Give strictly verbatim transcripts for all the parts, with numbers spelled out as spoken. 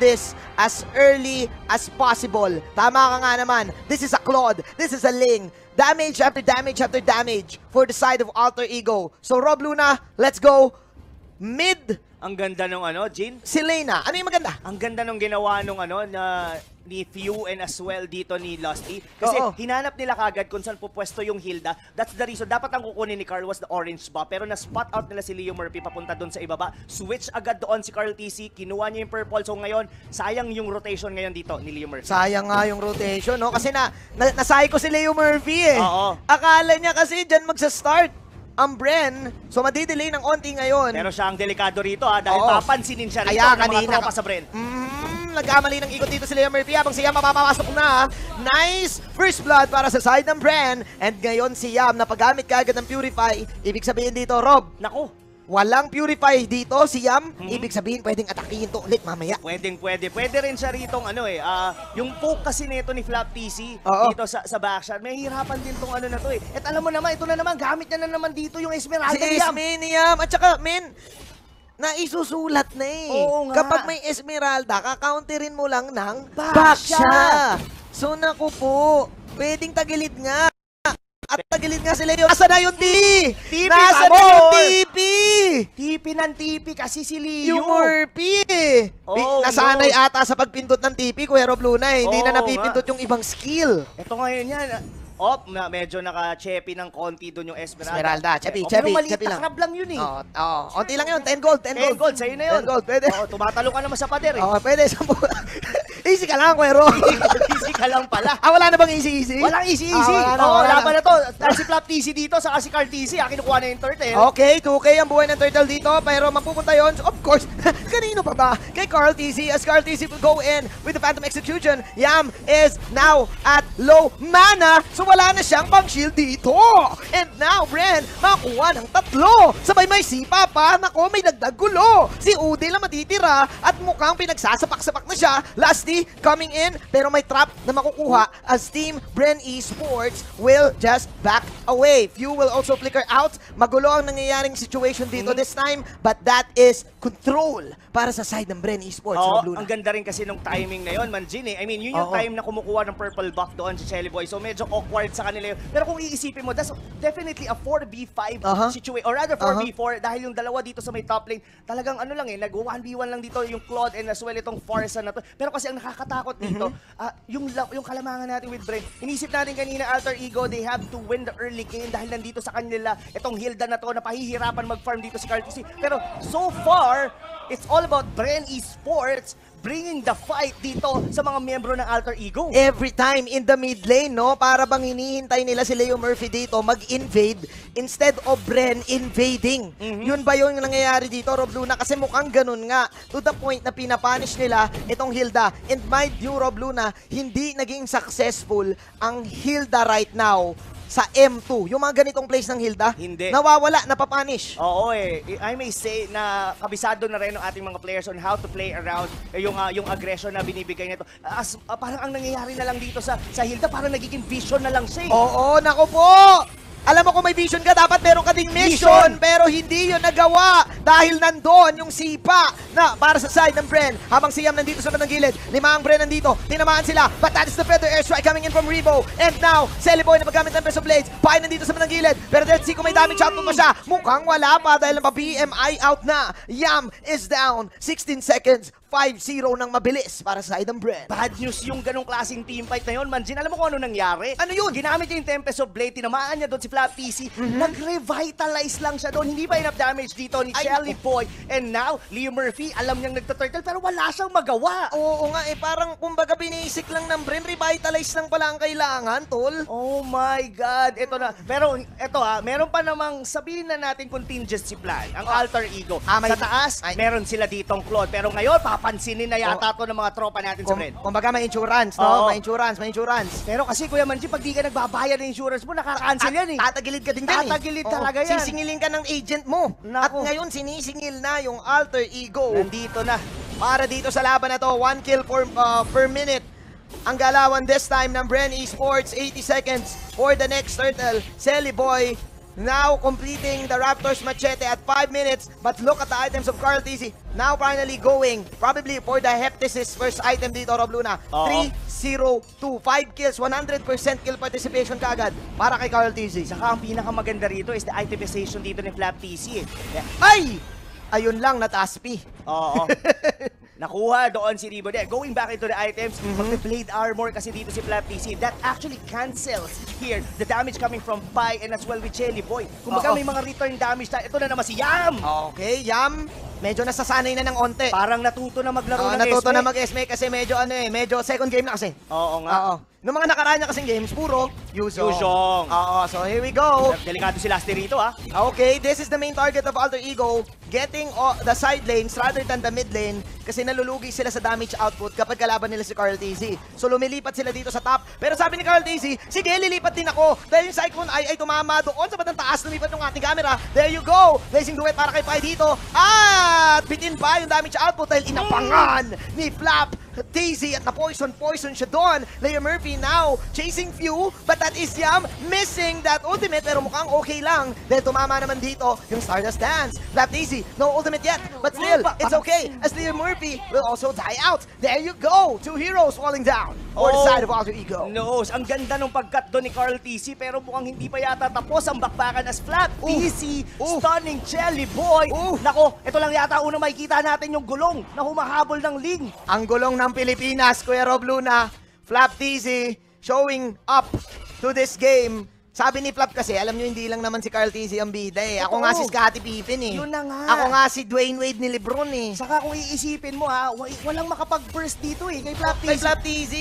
this as early as possible. Tama ka nga naman. This is a Claude. This is a Ling. Damage after damage after damage for the side of Alter Ego. So Rob Luna, let's go. Mid. Ang ganda nung ano, Jin? Selena. Ano yung maganda? Ang ganda nung ginawa nung ano na ni Few and Aswel dito ni Lusty. Kasi oo, hinanap nila kagad kung saan pupwesto yung Hilda. That's the reason. Dapat ang kukunin ni Karl was the orange ba. Pero na-spot out nila si Leo Murphy papunta doon sa ibaba. Switch agad doon si KarlTzy. Kinuha niya yung purple. So ngayon, sayang yung rotation ngayon dito ni Leo Murphy. Sayang nga yung rotation, no? Kasi na, na nasay ko si Leo Murphy eh. Oo. Akala niya kasi dyan magsa-start ang Bren, so madidelay ng onti ngayon. Pero siya ang delikado rito ha, dahil oo, papansinin siya rito kaya, ng mga kanina, tropa sa Bren. Mm, nagkamali ng ikot dito si Leo Murphy habang si Yam mapapasok na. Nice! First blood para sa side ng Bren. And ngayon si Yam, napagamit ka agad ng Purify. Ibig sabihin dito, Rob. Naku! Walang Purify dito si Yam. Mm-hmm. Ibig sabihin, pwedeng atakihin to ulit mamaya. Pwedeng, pwede. Pwede rin siya ritong ano eh. Uh, yung poke kasi nito ni Flap T C oo, dito sa, sa backshot. May hirapan din tong ano na to eh. At alam mo naman, ito na naman. Gamit niya na naman dito yung Esmeralda ni Yam. Si Esme, Yam. At saka, men, naisusulat na eh. Oo nga. Kapag may Esmeralda, kakounterin mo lang ng backshot. So, naku po. Pwedeng tagilid nga. At tagilid nga sila yun. Nasa na yung T! T P, nasa na yung T P! T P ng T P kasi si Leo. Yung Murphy eh. Oh, nasanay no, ata sa pagpindot ng T P, Kuya Rob Luna eh. Hindi oh, na napipindot nga yung ibang skill. Ito ngayon yan. Oh, medyo naka-cheppy ng konti doon yung Esmeralda. Esmeralda, cheppy, oh, cheppy, cheppy lang. Pero lang yun eh. Oo, oh, oh, onti lang yun. ten gold, ten gold. ten gold, sa'yo na yun. ten gold, pwede. Oh, tumatalo ka naman sa pader eh. Oo, oh, pwede. Easy ka lang, Kuero. Easy ka lang pala. Ah, wala na bang easy-easy? Walang easy-easy. Oo, ah, oh, laban na to. Si Flap T C dito, saka si KarlTzy. Ah, kinukuha na yung turtle. Okay, two K ang buhay ng turtle dito. Pero mapupunta yun, so, of course, kanino pa ba? Kay KarlTzy. As KarlTzy will go in with the Phantom Execution. Yam is now at low mana. So wala na siyang pang shield dito. And now, Bren, makakuha ng tatlo. Sabay may sipa pa. Nako, may nagdagulo. Si Udil na matitira at mukhang pinagsasapak-sapak na siya. Last coming in, pero may trap na makukuha as Team Bren Esports will just back away. Few will also flicker out. Magulo ang nangyayaring situation dito mm-hmm. this time, but that is control para sa side ng Bren Esports. Oo, ang ganda rin kasi nung timing na yun, Manjin eh. I mean, yun yung oo, time na kumukuha ng purple buff doon si Chellyboy. So medyo awkward sa kanila yun. Pero kung iisipin mo, that's definitely a four v five uh-huh. situation, or rather four v four uh-huh. dahil yung dalawa dito sa may top lane, talagang ano lang eh, nag one v one lang dito yung Claude and Aswel itong Farsa na to. Pero kasi ang nakakatakot dito, mm-hmm. uh, yung, yung kalamangan natin with Bren. Inisip natin kanina, Alter Ego, they have to win the early game dahil nandito sa kanila itong Hilda na to na pahihirapan mag-farm dito si KarlTzy. Pero so far, it's all about Bren Esports bringing the fight dito sa mga miyembro ng Alter Ego. Every time in the mid lane, no? Para bang hinihintay nila si Leo Murphy dito mag-invade instead of Bren invading. Mm-hmm. Yun ba yung nangyayari dito, Rob Luna? Kasi mukhang ganun nga. To the point na pinapanish nila itong Hilda. And mind you, Rob Luna, hindi naging successful ang Hilda right now sa M two. Yung mga ganitong place ng Hilda, hindi. Nawawala, napapanish. Oo eh. I may say na kabisado na rin ng ating mga players on how to play around yung, uh, yung aggression na binibigay nito. As, uh, parang ang nangyayari na lang dito sa, sa Hilda, parang nagiging vision na lang siya. Oo, nako po! Alam mo kung may vision ka, dapat meron ka ding mission, mission. Pero hindi yun nagawa dahil nandoon yung sipa na para sa side ng Bren. Habang si Yam nandito sa bandang gilid, lima ang Bren nandito, tinamaan sila, but that is the Predator airstrike coming in from Ribo. And now, Chellyboy na paggamit ng Tempest of Blade, Pai nandito sa bandang gilid, pero let's see kung may damage output pa siya. Mukhang wala pa dahil napa-B M I out na. Yam is down, sixteen seconds. five zero ng mabilis para sa side ng Bren. Bad news yung ganong klaseng teamfight na yun, Manjin. Alam mo kung ano nangyari? Ano yun? Ginamit niya yung Tempest of Blade, tinamaan niya doon si Flap T C, mm-hmm. nag-revitalize lang siya doon. Hindi pa enough damage dito ni Chellyboy. And now, Leo Murphy, alam niyang nagtaturtle pero wala siyang magawa. Oo nga eh, parang kumbaga binisik lang ng Bren, revitalize lang pala ang kailangan, tol. Oh my God, ito na. Pero ito ha, meron pa namang sabihin na natin contingency plan, ang oh. Alter Ego. Ah, sa taas, ay, meron sila ditong Claude. Pero ngayon, pa pansinin na yata ito ng mga tropa natin sa Bren. Kumbaga may insurance, no? May insurance, may insurance. Pero kasi Kuya Manji, pag di ka nagbabayad ng insurance mo, nakaka-cancel yan eh. Tatagilid ka din yan eh. Tatagilid talaga yan. Sisingilin ka ng agent mo. At ngayon, sinisingil na yung Alter Ego. Nandito na. Para dito sa laban na to, one kill per minute. Ang galawan this time ng Bren Esports, eighty seconds for the next turtle. Chellyboy now completing the Raptor's Machete at five minutes. But look at the items of KarlTzy. Now finally going probably for the Heptasis first item dito, Rob Luna. three zero two. five kills. one hundred percent kill participation kagad para kay KarlTzy. Saka ang pinakamaganda rito is the itemization dito ni Flap T C. Ay! Ayun lang, nataspi. Oo. Nakuha doon si Ribo. De, going back into the items, mm-hmm. Mag blade armor kasi dito si Flap T C. That actually cancels here the damage coming from Pai and as well with Chellyboy. Kung baga may mga return damage tayo. Ito na naman si Yam! Okay, Yam. Medyo nasasanay na ng onte. Parang natuto na maglaro oh, ng natuto S M E. Natuto na mag-S M E kasi medyo ano eh, medyo second game na kasi. Oo nga. Oo. Noong mga nakaraan niya kasing games, puro Yuzhong. Yuzhong. Oo, so here we go. Delikado si Lusty rito ah. Okay, this is the main target of Alter Ego. Getting uh, the side lanes rather than the mid lane kasi nalulugi sila sa damage output kapag kalaban nila si KarlTzy. So lumilipat sila dito sa top. Pero sabi ni KarlTzy, sige, lilipat din ako. Dahil yung Cyclone Eye ay tumama doon sa bandang taas. Lumipat ng ating camera. There you go. Blazing duet para kay Pai dito. Ah! At bitin pa yung damage output dahil inapangan ni Flap T C at na-poison, poison siya doon. Leo Murphy now chasing Few, but that is Yam missing that ultimate pero mukhang okay lang dahil tumama naman dito yung Stardust Dance. Flap T C, no ultimate yet, but still, it's okay as Leo Murphy will also die out. There you go, two heroes falling down on the side of Alter Ego. No, ang ganda ng pagkat doon ni KarlTzy pero mukhang hindi pa yata tapos ang bakbakan as Flap T C, stunning Chellyboy. Nako, ito lang yata unang makikita natin yung gulong na humahabol ng Ling. Ang gulong ng Pilipinas, Kuya Rob Luna. Flap T C showing up to this game. Sabi ni Flap kasi, alam nyo, hindi lang naman si KarlTzy ang bida eh. Ako ito nga si Scottie Pippen eh. Yun na nga. Ako nga si Dwayne Wade ni Lebron eh. Saka kung iisipin mo ha, walang makapag-burst dito eh kay Flap T C. Kay Flap T C.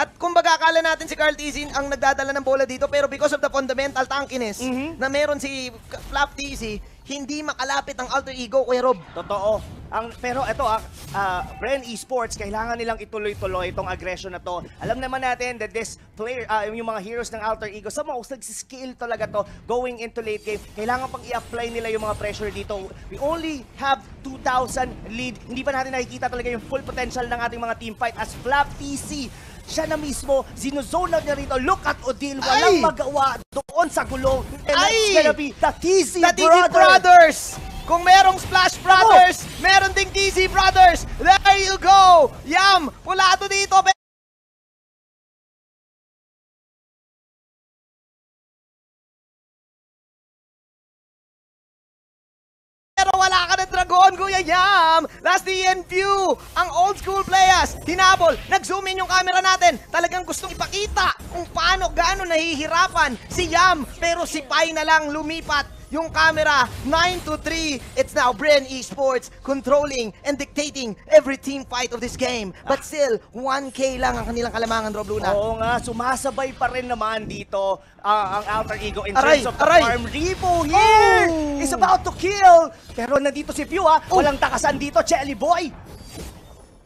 At kumbaga akala natin si KarlTzy ang nagdadala ng bola dito pero because of the fundamental tankiness mm-hmm. na meron si Flap T C, hindi makalapit ang Alter Ego, Kuya Rob. Totoo. Ang, pero ito, ah, uh, Bren Esports, kailangan nilang ituloy-tuloy itong aggression na to. Alam naman natin that this player, uh, yung mga heroes ng Alter Ego, sa most nagsiskill talaga to going into late game. Kailangan pang i-apply nila yung mga pressure dito. We only have two thousand lead. Hindi pa natin nakikita talaga yung full potential ng ating mga teamfight as Flap T C. Siya na mismo, zinozone niya rito. Look at Odile, walang Ay! magawa doon sa gulong. And Ay! that's gonna be the T C the Brothers! Brothers. Kung merong Splash Brothers, oh. meron ding T C Brothers. There you go! Yam! Pulato dito! Pero wala ka na dragon, Kuya Yam! Lusty and Few, ang old school players. Hinabol, nag-zoom in yung camera natin. Talagang gustong ipakita kung paano, gaano nahihirapan si Yam. Pero si Pai na lang lumipat yung camera. Nine to three, it's now Bren Esports controlling and dictating every team fight of this game. But ah. still, one K lang ang kanilang kalamangan, Rob Luna. Oo nga, sumasabay pa rin naman dito uh, ang Alter Ego in aray, terms of the aray. farm. Ribo here oh. is about to kill. Pero nandito si Few ha, oh. walang takasan dito, Chellyboy.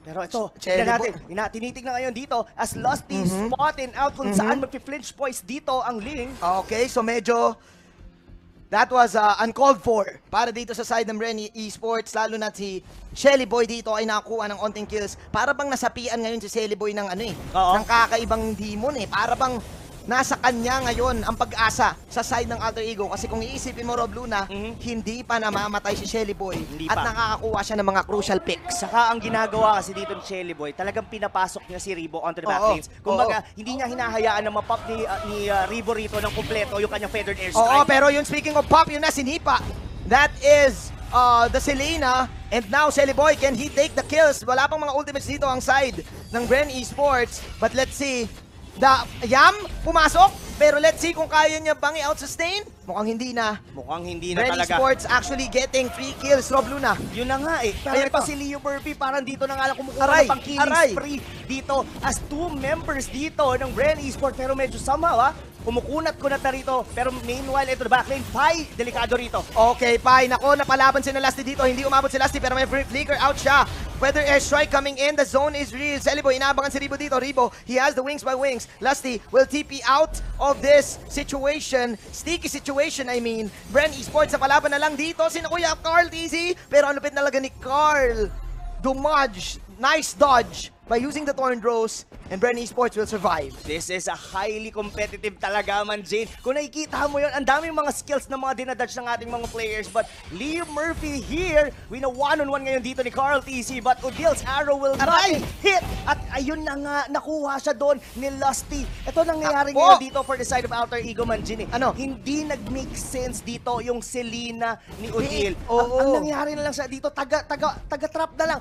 Pero ito, tignan natin, tinitignan ngayon dito as Lusty mm-hmm. spotting out kung mm-hmm. saan mag-flinch poise dito ang Ling. Okay, so medyo that was uh, uncalled for para dito sa side ng Bren Esports, lalo na si Chellyboy dito ay nakakuha ng onting kills. Para bang nasapian ngayon si Chellyboy ng ano eh, Oo. ng kakaibang demon eh. Para bang nasa kanya ngayon ang pag-asa sa side ng Alter Ego. Kasi kung iisipin mo, Rob Luna, mm-hmm. hindi pa namamatay si Chellyboy at nakakakuha siya ng mga crucial picks. Saka ang ginagawa kasi dito ni Chellyboy, talagang pinapasok niya si Ribo onto the back lanes. Kung baga, hindi niya hinahayaan na mapop ni, uh, ni uh, Ribo rito ng kompleto yung kanyang feathered airstrike. Oo, pero yung speaking of pop, yun na sinipa. That is uh, the Selena. And now, Chellyboy, can he take the kills? Wala pang mga ultimates dito ang side ng Bren Esports. But let's see. Da Yam, pumasok, pero let's see kung kaya niya bang i-out-sustain. Mukhang hindi na. Mukhang hindi na Bren talaga. Bren Esports actually getting three kills, Rob Luna. Yun na nga eh. Pero pa si Leo Murphy, parang dito na nga lang kumukuha ng pang killing spree dito as two members dito ng Bren Esports. Pero medyo somehow ah, kumukunat-kunat na rito. Pero meanwhile, ito backlane, Pai, delikado rito. Okay, Pai, nako, napalaban si na Lusty dito. Hindi umabot si Lusty, pero may flicker out siya. Weather airstrike coming in, the zone is real. Chellyboy, inaabangan si Ribo dito. Ribo, he has the wings by wings. Lusty will T P out of this situation. Sticky situation, I mean. Bren Esports sa palaban na lang dito. Sino kuya? KarlTzy. Pero ang lupit nalaga ni Karl. Dumudge. Nice dodge by using the Torn Draws, and Bren Esports will survive. This is a highly competitive talaga man, Jane. Kung nakikita mo yun, ang daming mga skills na mga dinadodge ng ating mga players, but Leo Murphy here, we na one-on-one ngayon dito ni KarlTzy, but Odil's arrow will not hit, at ayun na nga, nakuha siya doon ni Lusty. Ito nangyayari ngayon dito for the side of Alter Ego man, Jane. Ano? Hindi nag-make sense dito yung Selena ni Odile. Ang nangyayari na lang siya dito, taga-trap na lang.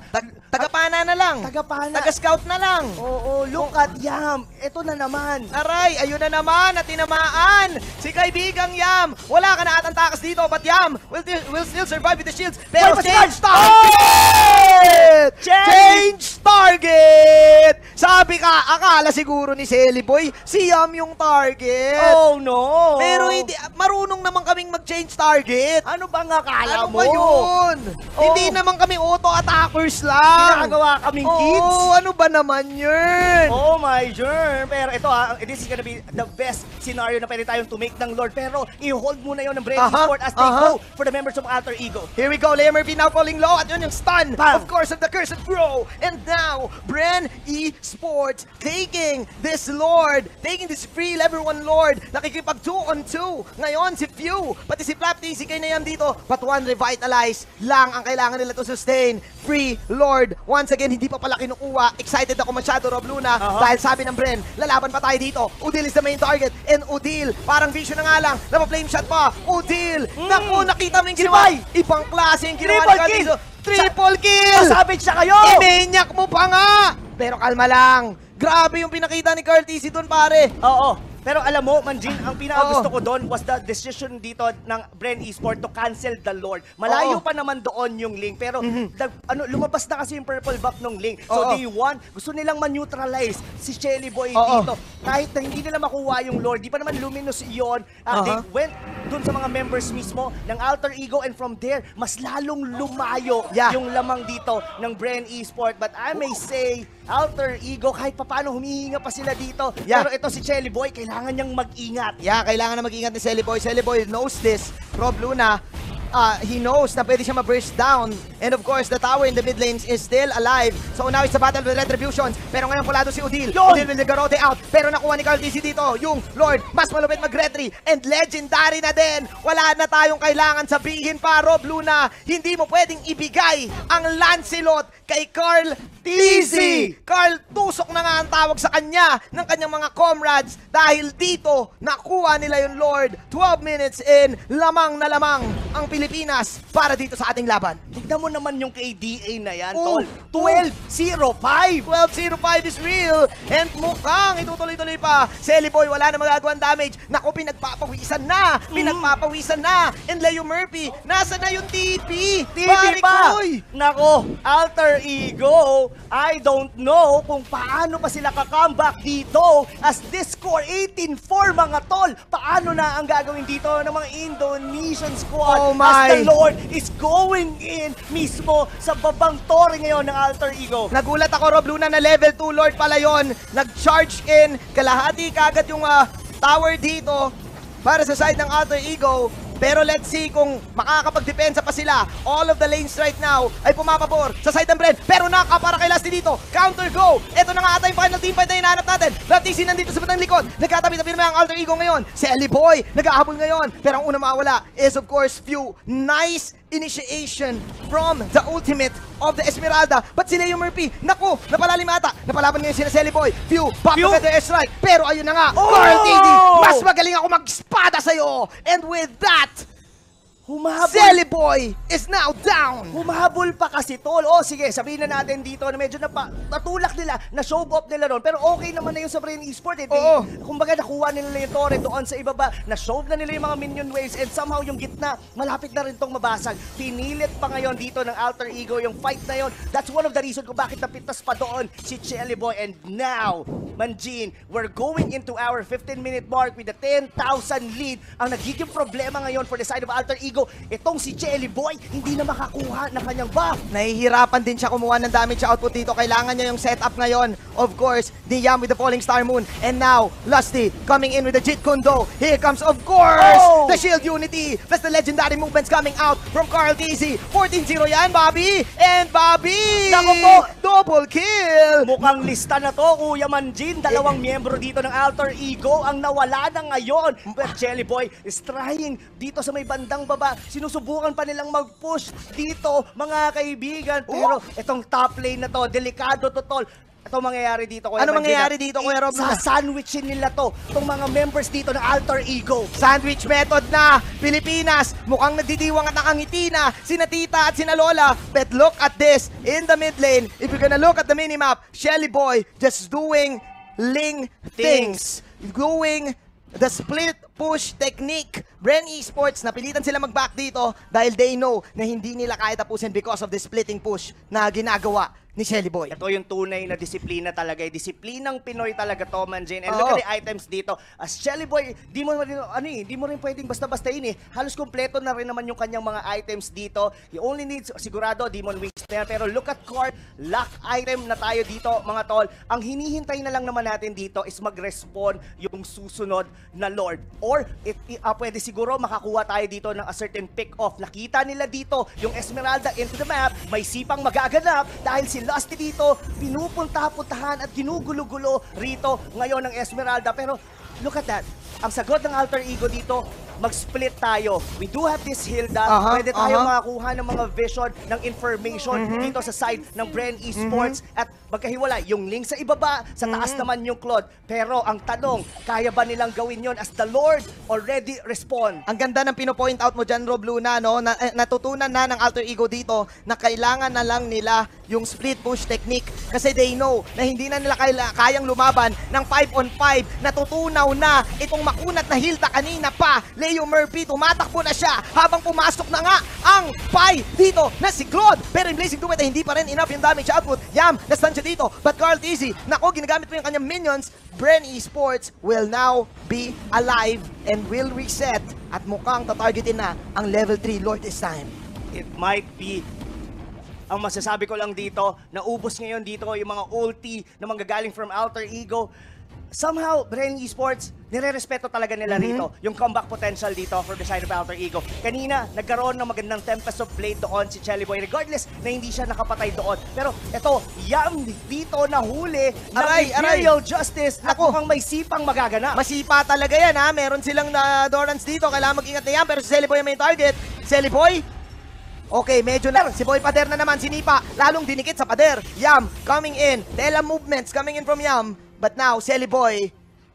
Tagapana na lang. Tagapana. Taga-scout na lang. Oo, look at Yam. Ito na naman. Aray, ayun na naman at tinamaan. Si kaibigang Yam. Wala ka na atang takas dito, but Yam will, will still survive with the shields. Pero change target! Change target! Sabi ka, akala siguro ni Chellyboy, si Yam yung target. Oh no! Pero hindi, marunong naman kaming mag-change target. Ano bang akala mo? Ano ba yun? Hindi naman kami auto-attackers lang. Ginagawa kaming kids. Oh, ano ba naman yun? Oh my germ. Pero ito ha, this is gonna be the best scenario na pwede tayong to make ng Lord. Pero i-hold muna yun ng Bren Esports as they go for the members of Alter Ego. Here we go, Leo Murphy now falling low at yun yung stun. Of course, of the cursed bro. And now, Bren Esports taking this Lord, taking this free level one Lord. Nakikipag two on two. Ngayon si Few, pati si Flap T C kay Nayam dito. But one revitalize lang ang kailangan nila to sustain. Free Lord. Once again, hindi pa pala kinukuha. Excited ako masyado, Rob Luna, dahil sabi ng Bren, lalaban pa tayo dito. Udil is the main target, and Udil, parang vision na nga lang, napa-flame shot pa. Udil, naku, nakita mo yung ginawa. Ibang klase yung ginawa. Triple kill! Triple kill! Masabit siya kayo! Imenyak mo pa nga! Pero kalma lang, grabe yung pinakita ni KarlTzy doon, pare. Oo. Pero alam mo, Manjin, ang pinakagusto ko doon was the decision dito ng Bren Esports to cancel the Lord. Malayo pa naman doon yung Ling, pero ano, lumabas na kasi yung purple buff ng Ling. So they want, gusto nilang man-neutralize si Chellyboy dito. Kahit na hindi nila makuha yung Lord, di pa naman luminous yun. They went doon sa mga members mismo ng Alter Ego, and from there, mas lalong lumayo yung lamang dito ng Bren Esports. But I may say, Alter Ego, kahit paano humihinga pa sila dito. Pero ito si Chellyboy, kailangan Kailangan niyang mag-ingat. Yeah, kailangan na mag-ingat ni Chellyboy. Chellyboy knows this. Rob Luna, uh, he knows na pwede siya ma-burst down. And of course, the tower in the mid lanes is still alive. So now it's a battle with retributions. Pero ngayon pulado si Udil. Yun! Udil will garote out. Pero nakuha ni KarlTzy dito yung Lord. Mas malupit mag-retry. And legendary na din. Wala na tayong kailangan sabihin pa, Rob Luna. Hindi mo pwedeng ibigay ang Lancelot kay KarlTzy. Karl, tusok na nga ang tawag sa kanya ng kanyang mga comrades dahil dito nakuha nila yung Lord. twelve minutes in, lamang na lamang ang Pilipinas para dito sa ating laban. Tignan mo naman yung K D A na yan, oh, tol. twelve oh five. twelve oh five is real. And mukhang itutuloy-tuloy pa. Chellyboy, wala na magagawang damage. Naku, pinagpapawisan na. Mm-hmm. Pinagpapawisan na. And Leo Murphy, nasa na yung T P? T P Pari pa. Koy. Naku, Alter Ego, I don't know kung paano pa sila kakaambak dito as this score eighteen four, mga tol. Paano na ang gagawin dito ng mga Indonesian squad, oh my, as the Lord is going in mismo sa babang tore ngayon ng Alter Ego. Nagulat ako, Rob Luna, na level two Lord pala yon. Nag-charge in, kalahati kaagad yung uh, tower dito para sa side ng Alter Ego. Pero let's see kung makakapag-depensa pa sila. All of the lanes right now ay pumapabor sa side ng Bren. Pero nakakapara kay Lusty dito. Counter go! Ito na nga ata yung final team fight na hinahanap natin. Raptisi nandito sa batang likod. Nagkatabi-tabi naman ang Alter Ego ngayon. Chellyboy, nag-ahabol ngayon. Pero ang unang mawala is of course Few. Nice initiation from the ultimate of the Esmeralda. But si Leo Murphy, naku, napalalim ata. Napalaban ngayon sila Chellyboy. Few, pop na the airstrike. Pero ayun na nga, KarlTzy, mas magaling ako mag-espada sa'yo. And with that, Chellyboy is now down! Humahabol pa kasi, tol. O sige, sabihin na natin dito na medyo napa, natulak nila, na-show off nila doon. Pero okay naman na yun sa Bren Esports. Eh. Oo. Kumbaga nakuha nila yung torre doon sa ibaba. Na-show na nila yung mga minion waves, and somehow yung gitna, malapit na rin tong mabasag. Pinilit pa ngayon dito ng Alter Ego yung fight na yun. That's one of the reason kung bakit napitas pa doon si Chellyboy. And now, Manjin, we're going into our fifteen minute mark with the ten thousand lead. Ang nagiging problema ngayon for the side of Alter Ego Ego. Itong si Chellyboy, hindi na makakuha ng kanyang buff. Nahihirapan din siya kumuha ng damage output dito. Kailangan niya yung setup ngayon. Of course, the Yam with the Falling Star Moon. And now, Lusty coming in with the Jeet Kune Do. Here comes, of course, oh! the Shield Unity. Plus the legendary movements coming out from KarlTzy. fourteen zero yan, Bobby. And Bobby! Naku po! Double kill! Mukhang lista na to, Kuya Manjin. Dalawang miyembro dito ng Alter Ego ang nawala na ngayon. But Chellyboy is trying dito sa may bandang baba. Sinusubukan pa nilang mag-push dito, mga kaibigan. Pero oh! itong top lane na to, delikado to, tol. Ito mangyayari dito, Kuya Manjin. Ano mangyayari dito, Kuya Rob? Sasandwichin nila to, itong mga members dito ng Alter Ego. Sandwich method na, Pilipinas. Mukhang nagdidiwang at nakangiti na, sina tita at sina lola. But look at this, in the mid lane, if you're gonna look at the minimap, Chellyboy just doing Ling things. Doing the split push technique. Bren Esports, napilitan sila mag-back dito dahil they know na hindi nila kaya tapusin because of the splitting push na ginagawa ni Chellyboy. Ito yung tunay na disiplina talaga. Disiplinang Pinoy talaga to, Manjin. And oh. look at the items dito. As Chellyboy, di mo, ano eh, di mo rin pwedeng basta-basta yun eh. Halos kompleto na rin naman yung kanyang mga items dito. He only needs, sigurado, Demon Whisper. Pero look at Core, lock item na tayo dito, mga tol. Ang hinihintay na lang naman natin dito is mag-respond yung susunod na Lord. Or, it, it, uh, pwede siguro makakuha tayo dito ng a certain pick-off. Nakita nila dito yung Esmeralda into the map. May sipang magaganap dahil sila Lusty dito, pinupunta-puntahan at ginugulo-gulo rito ngayon ng Esmeralda. Pero look at that. Ang sagot ng Alter Ego dito, mag-split tayo. We do have this Hilda. Uh -huh, Pwede tayo uh -huh. makakuha ng mga vision, ng information mm -hmm. dito sa side ng Bren Esports. Mm -hmm. At magkahiwala yung Link sa ibaba, sa taas mm -hmm. naman yung Claude. Pero ang tanong, kaya ba nilang gawin yon as the Lord already respond? Ang ganda ng pinopoint out mo dyan, Rob Luna, no? Na, natutunan na ng Alter Ego dito na kailangan na lang nila yung split push technique. Kasi they know na hindi na nila kaya, kayang lumaban ng five on five. Natutunaw na itong makunat na Hilda kanina pa, Leo Murphy, tumatakbo na siya habang pumasok na nga ang Pai dito na si Claude. Pero in Blazing Duet, hindi pa rin enough yung damage output. Yam, nastan siya dito. But KarlTzy, nako, ginagamit po yung kanyang minions. Bren Esports will now be alive and will reset. At mukhang tatargetin na ang level three Lord this time. It might be. Ang masasabi ko lang dito, naubos ngayon dito yung mga ulti na manggagaling from Alter Ego. Somehow, Bren Esports, nire-respeto talaga nila mm-hmm. rito yung comeback potential dito for the side of Alter Ego. Kanina, nagkaroon ng magandang Tempest of Blade doon si Chellyboy, regardless na hindi siya nakapatay doon. Pero ito, Yam dito na huli aray, ng Imperial aray. Justice at Ako. mukhang may sipang magaganap. Masipa talaga yan, ha? Meron silang na Dorans dito, kailangan mag-ingat na Yam, pero si Chellyboy ang main target. Chellyboy? Okay, medyo na. Si Boy Pader na naman, sinipa. Lalong dinikit sa Pader. Yam, coming in. Tela movements coming in from Yam. But now, Chellyboy,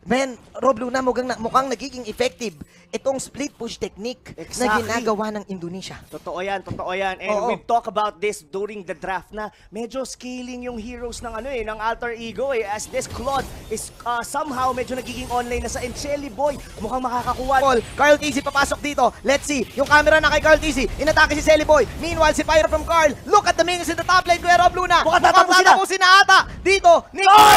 man, Rob Luna, mukhang, mukhang nagiging effective itong split push technique exactly. na ginagawa ng Indonesia. Totoo yan, totoo yan. And Oo. we've talked about this during the draft na medyo scaling yung heroes ng ano eh, ng Alter Ego eh, as this Claude is uh, somehow medyo nagiging online na sa Chellyboy. Mukhang makakakuha. Paul, KarlTzy papasok dito. Let's see. Yung camera na kay KarlTzy. Inatake si Chellyboy. Meanwhile, si Pyro from Karl. Look at the minions in the top lane, Kuya Rob Luna. Mukhang tatapusin na ata. Dito, Nick. Oh!